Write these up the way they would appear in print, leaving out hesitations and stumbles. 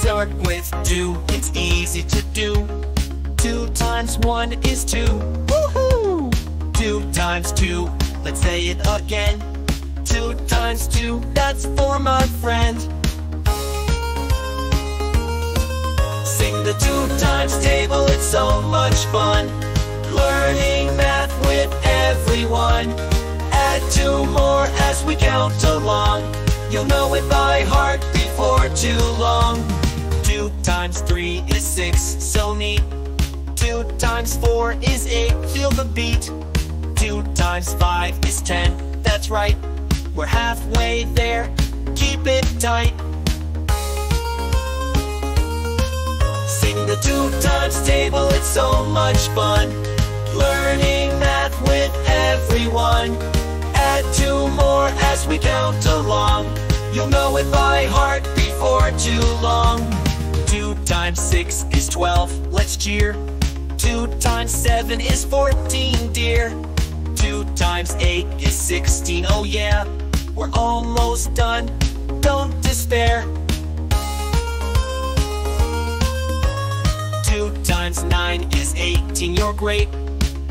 start with do. It's easy to do. 2 times 1 is 2. Woohoo! 2 times 2. Let's say it again. 2 times 2. That's 4, my friend. Sing the 2 times table. It's so much fun. Learning math with everyone. Add 2 more as we count along. You'll know it by heart before too long. 2 times 3 is 6, so neat. 2 times 4 is 8, feel the beat. 2 times 5 is 10, that's right. We're halfway there, keep it tight. Sing the 2 times table, it's so much fun. Learning math with everyone. Add 2 more as we count along. You'll know it by heart before too long. 2 times 6 is 12, let's cheer. 2 times 7 is 14, dear. 2 times 8 is 16, oh yeah. We're almost done, don't despair. 2 times 9 is 18, you're great.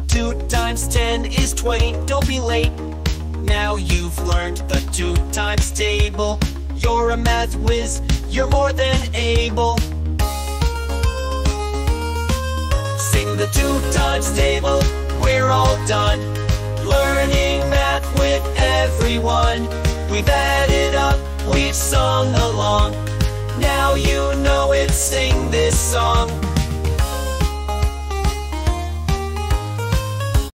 2 times 10 is 20, don't be late. Now you've learned the 2 times table. You're a math whiz, you're more than able. Sing the 2 times table, we're all done. Learning math with everyone. We've added up, we've sung along. Now you know it, sing this song.